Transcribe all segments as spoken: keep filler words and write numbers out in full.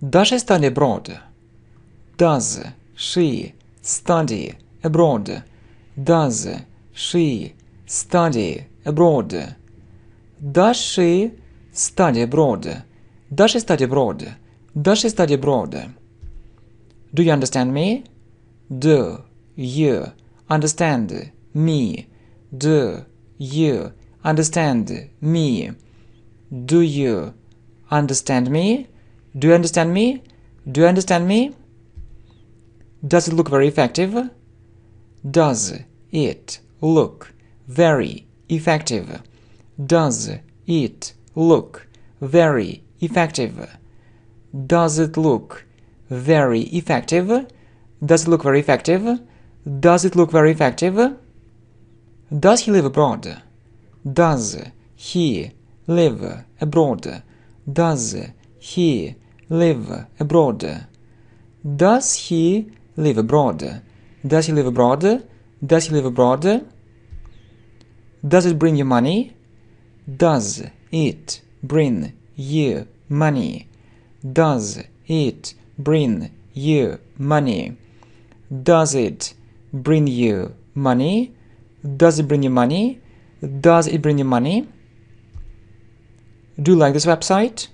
Даже study abroad. Does she study abroad? Does she study abroad? Does she study abroad? Does she study abroad? Does she study abroad? Do you understand me? Do you understand me? Do you understand me? Do you understand me? Do you understand me? Do you understand me? Does it look very effective? Does it look very effective? Does it look very effective? Does it look very effective? Does it look very effective? Does it look very effective? Does he live abroad? Does he live abroad? Does he live abroad? Does he live abroad? Does he live abroad? Does he live abroad? Does it bring you money? Does it bring you money? Does it bring you money? Does it bring you money? Does it bring you money? Does it bring you money? Do you like this website?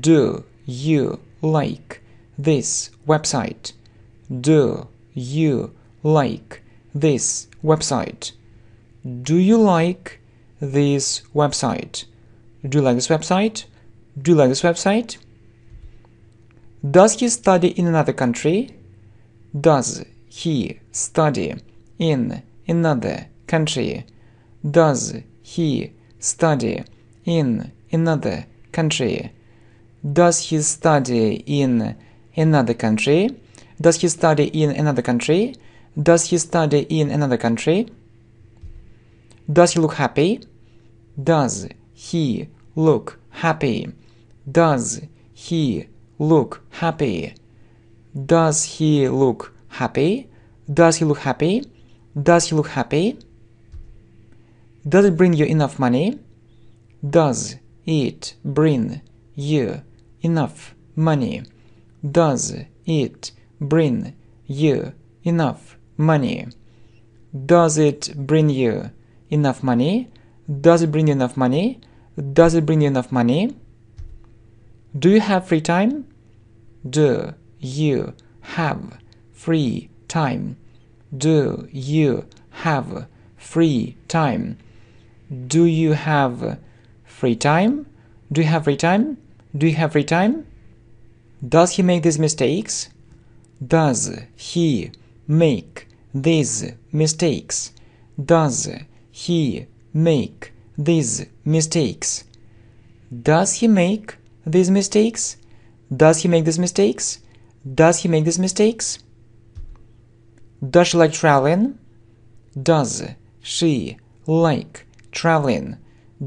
Do you like this website? Do you like this website? Do you like this website? Do you like this website? Do you like this website? Does he study in another country? Does he study in another country? Does he study in another country? Does he study in another country? Does he study in another country? Does he study in another country? Does he look happy? Does he look happy? Does he look happy? Does he look happy? Does he look happy? Does he look happy? Does it bring you enough money? Does it bring you enough money? Does it bring you enough money? Does it bring you enough money? Does it bring you enough money? Does it bring you enough money? Do you have free time? Do you have free time? Do you have free time? Do you have free time? Do you have free time? Do you have free time? Does he make these mistakes? Does he make these mistakes? Does he make these mistakes? Does he make these mistakes? Does he make these mistakes? Does he make these mistakes? Does she like traveling? Does she like traveling?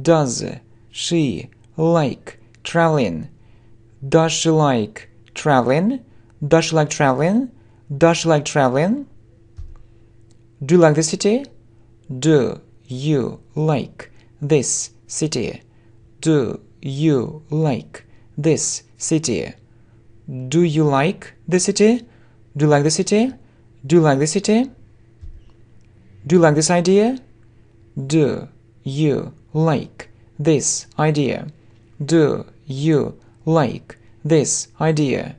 Does she like traveling? Does she like traveling? Does she like traveling? Does she like traveling? Do you like this city? Do you like this city? Do you like this city? Do you like the city? Do you like the city? Do you like the city? Do you like this idea? Do you like this idea? Do you like this idea?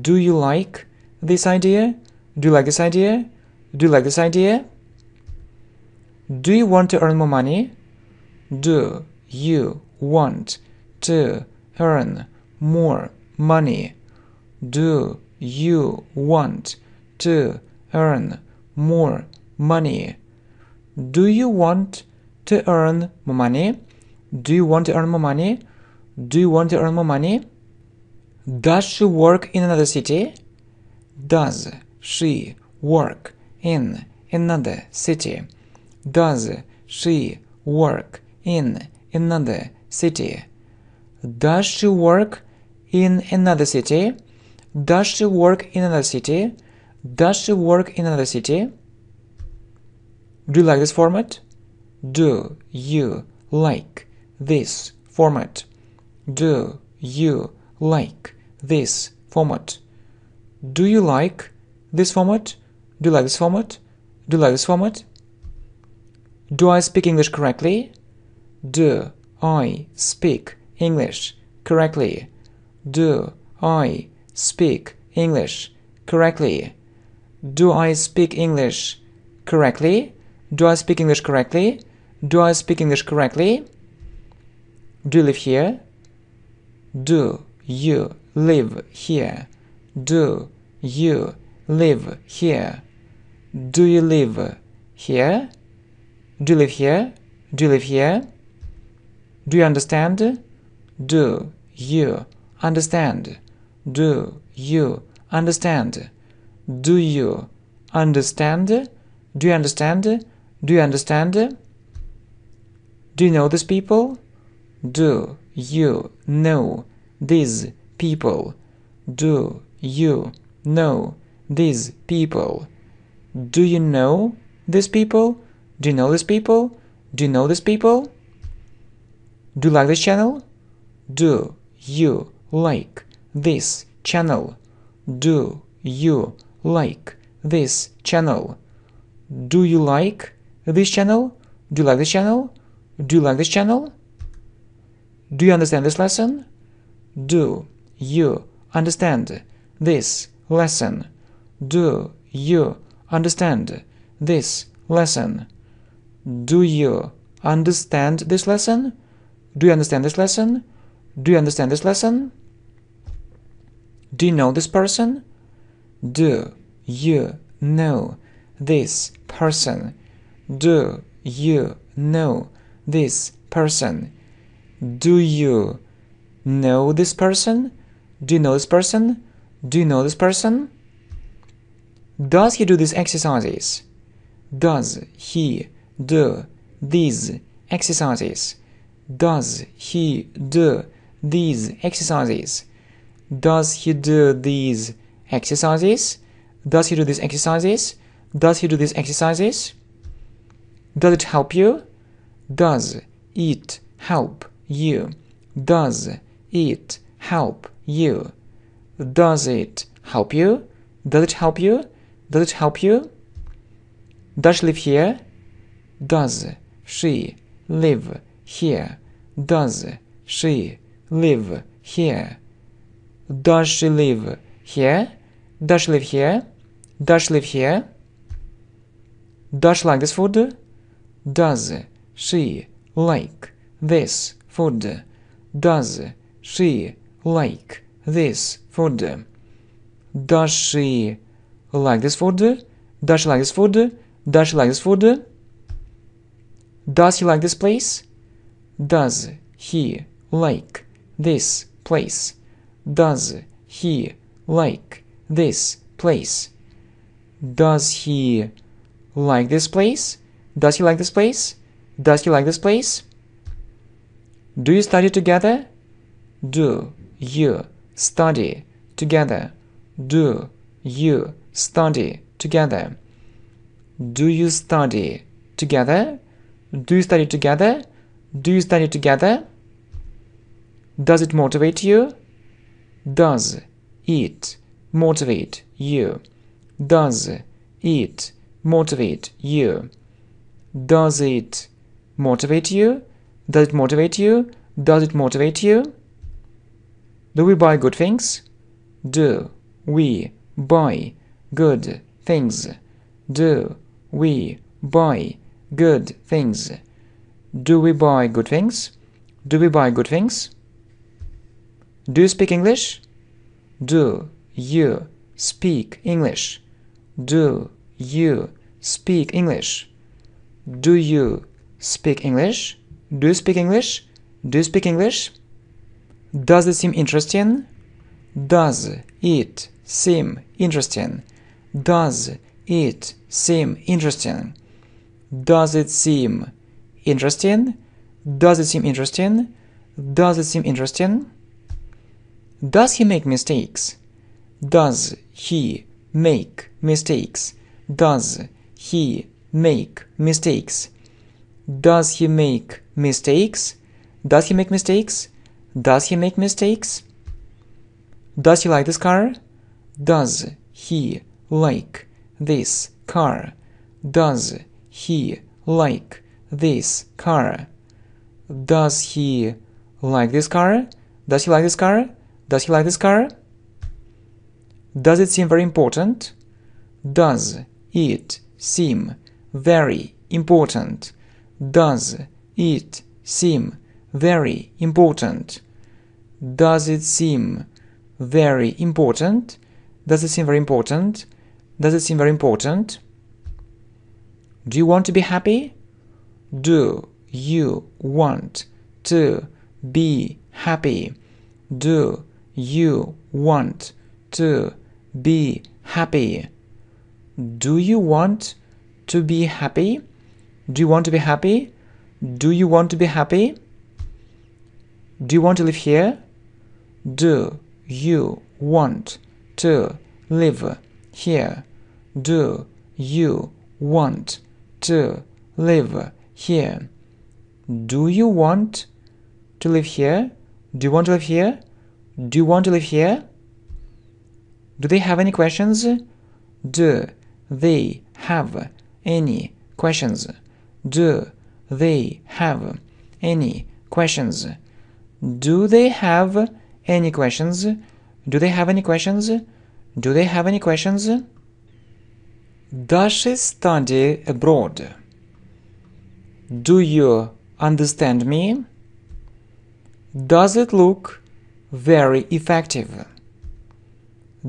Do you like this idea? Do you like this idea? Do you like this idea? Do you want to earn more money? Do you want to earn more money? Do you want to earn more money? Do you want to earn more money? Do you want to earn more money? Do you want to earn more money? Does she work in another city? Does she work in another city? Does she work in another city? Does she work in another city? Does she work in another city? Does she work in another city? Do you like this format? Do you like this format? Do you like this format? Do you like this format? Do you like this format? Do you like this format? Do I speak English correctly? Do I speak English correctly? Do I speak English correctly? Do I speak English correctly? Do I speak English correctly? Do I speak English correctly? Do you live here? Do you live here? Do you live here? Do you live here? Do you live here? Do you live here? Do you understand? Do you understand? Do you understand? Do you understand? Do you understand? Do you understand? Do you know these people? Do you know these people? Do you know these people? Do you know these people? Do you know these people? Do you know these people? Do you like this channel? Do you like this channel? Do you like this channel? Do you like this channel? Do you like this channel? Do you like this channel? Do you understand this lesson? Do you understand this lesson? Do you understand this lesson? Do you understand this lesson? Do you understand this lesson? Do you understand this lesson? Do you know this person? Do you know this person? Do you know this person? Do you know this person? Do you know this person? Do you know this person? Does he do these exercises? Does he do these exercises? Does he do these exercises? Does he do these exercises? Does he do these exercises? Does he do these exercises? Does it help you? Does it help you? Does it help you? Does it help you? Does it help you? Does it help you? Does she live here? Does she live here? Does she live here? Does she live here? Does she live here? Does she live here? Does she like this food? Does she like this food? Does she like this food? Does she like this food? Does she like this food? Does she like this food? Does he like this place? Does he like this place? Does he like this place? Does he like this place? Does he like this place? Does he like this place? Do you study together? Do you study together? Do you study together? Do you study together? Do you study together? Do you study together? Does it motivate you? Does it motivate you? Does it motivate you? Does it motivate you? Does it motivate you? Does it motivate you? Do we buy good things? Do we buy good things? Do we buy good things? Do we buy good things? Do we buy good things? Do you speak English? Do you speak English? Do you speak English? Do you speak English? Do you speak English? Do you speak English? Does it seem interesting? Does it seem interesting? Does it seem interesting? Does it seem interesting? Does it seem interesting? Does it seem interesting? Does he make mistakes? Does he make mistakes? Does he make mistakes? Does he make mistakes? Does he make mistakes? Does he make mistakes? Does he like this car? Does he like this car? Does he like this car? Does he like this car? Does he like this car? Does he like this car? Does it seem very important? Does it seem very important? Does it seem very important? Does it seem very important? Does it seem very important? Does it seem very important? Do you want to be happy? Do you want to be happy? Do you want to be happy? Do you want to be happy? Do you want to be happy? Do you want to be happy? Do you want to live here? Do you want to live here? Do you want to live here? Do you want to live here? Do you want to live here? Do you want to live here? Do they have any questions? Do they have any questions? Do they have any questions? Do they have any questions? Do they have any questions? Do they have any questions? Does she study abroad? Do you understand me? Does it look very effective?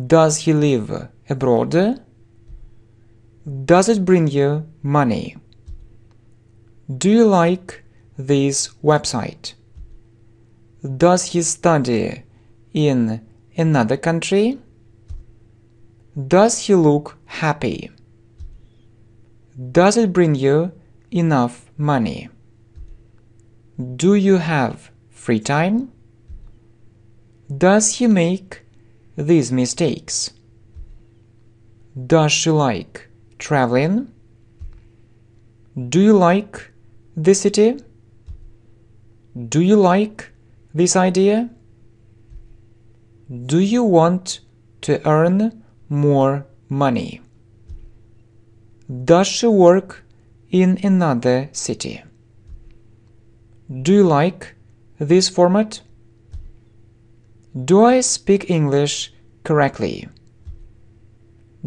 Does he live abroad? Does it bring you money? Do you like this website? Does he study in another country? Does he look happy? Does it bring you enough money? Do you have free time? Does he make these mistakes? Does she like traveling? Do you like the city? Do you like this idea? Do you want to earn more money? Does she work in another city? Do you like this format? Do I speak English correctly?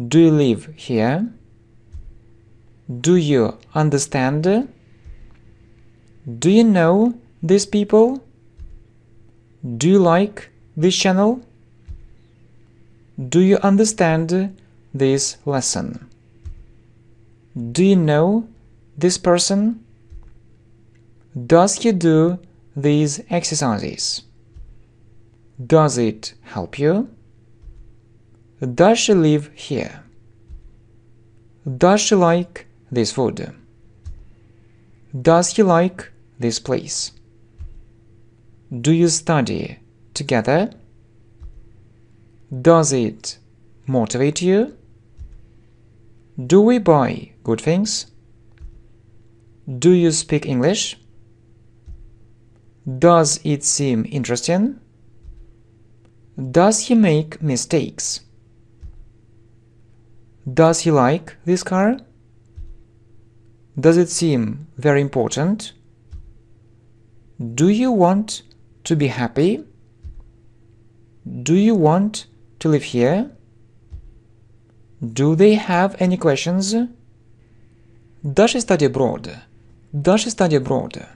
Do you live here? Do you understand? Do you know these people? Do you like this channel? Do you understand this lesson? Do you know this person? Does he do these exercises? Does it help you? Does she live here? Does she like this food? Does he like this place? Do you study together? Does it motivate you? Do we buy good things? Do you speak English? Does it seem interesting? Does he make mistakes? Does he like this car? Does it seem very important? Do you want to be happy? Do you want to live here? Do they have any questions? Does she study abroad? Does she study abroad?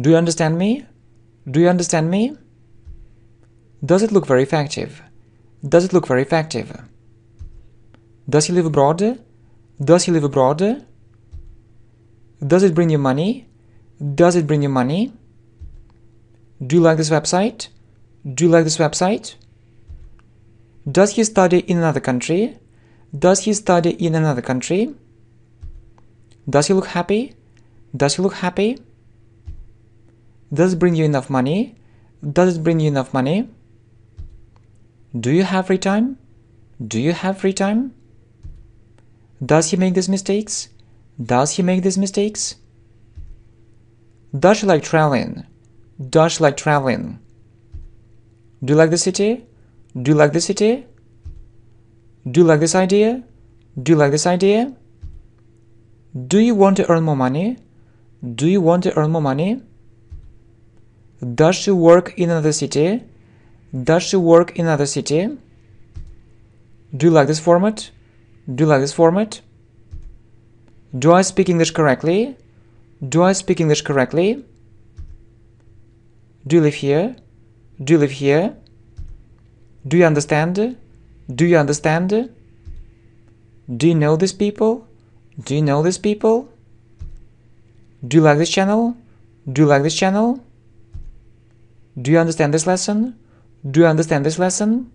Do you understand me? Do you understand me? Does it look very effective? Does it look very effective? Does he live abroad? Does he live abroad? Does it bring you money? Does it bring you money? Do you like this website? Do you like this website? Does he study in another country? Does he study in another country? Does he look happy? Does he look happy? Does it bring you enough money? Does it bring you enough money? Do you have free time? Do you have free time? Does he make these mistakes? Does he make these mistakes? Does she like traveling? Does she like traveling? Do you like the city? Do you like this idea? Do you like this idea? Do you like this idea? Do you want to earn more money? Do you want to earn more money? Does she work in another city? Does she work in another city? Do you like this format? Do you like this format? Do I speak English correctly? Do I speak English correctly? Do you live here? Do you live here? Do you understand? Do you understand? Do you know these people? Do you know these people? Do you like this channel? Do you like this channel? Do you understand this lesson? Do you understand this lesson?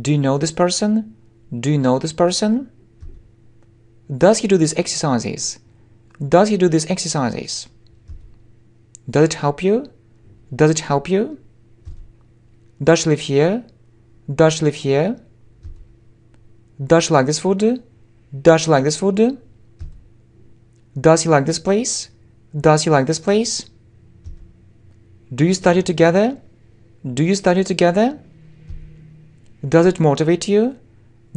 Do you know this person? Do you know this person? Does he do these exercises? Does he do these exercises? Does it help you? Does it help you? Does she live here? Does she live here? Does she like this food? Does she like this food? Does he like this place? Does he like this place? Do you study together? Do you study together? Does it motivate you?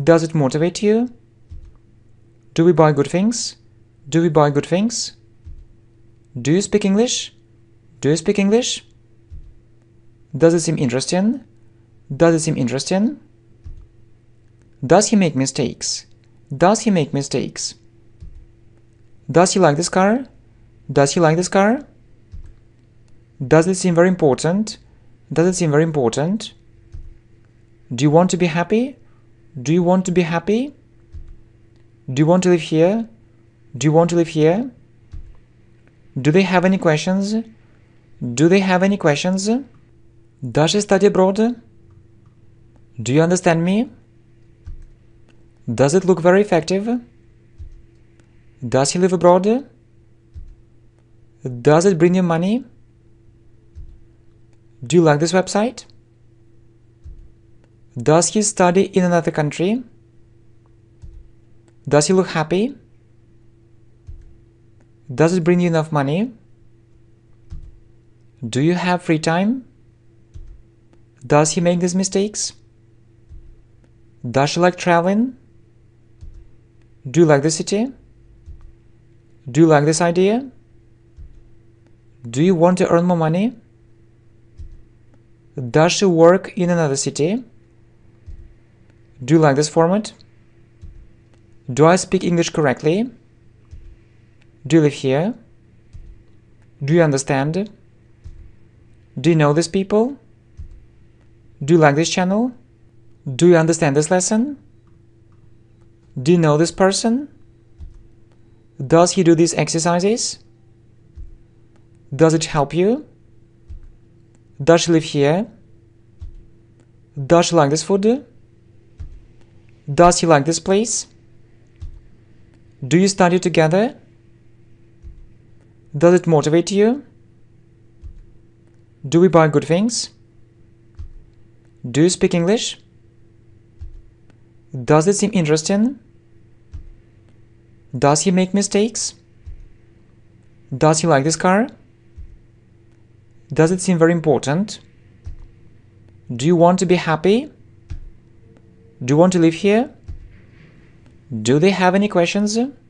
Does it motivate you? Do we buy good things? Do we buy good things? Do you speak English? Do you speak English? Does it seem interesting? Does it seem interesting? Does he make mistakes? Does he make mistakes? Does he like this car? Does he like this car? Does it seem very important? Does it seem very important? Do you want to be happy? Do you want to be happy? Do you want to live here? Do you want to live here? Do they have any questions? Do they have any questions? Does she study abroad? Do you understand me? Does it look very effective? Does he live abroad? Does it bring you money? Do you like this website? Does he study in another country? Does he look happy? Does it bring you enough money? Do you have free time? Does he make these mistakes? Does she like traveling? Do you like this city? Do you like this idea? Do you want to earn more money? Does she work in another city? Do you like this format? Do I speak English correctly? Do you live here? Do you understand? Do you know these people? Do you like this channel? Do you understand this lesson? Do you know this person? Does he do these exercises? Does it help you? Does she live here? Does she like this food? Does he like this place? Do you study together? Does it motivate you? Do we buy good things? Do you speak English? Does it seem interesting? Does he make mistakes? Does he like this car? Does it seem very important? Do you want to be happy? Do you want to live here? Do they have any questions?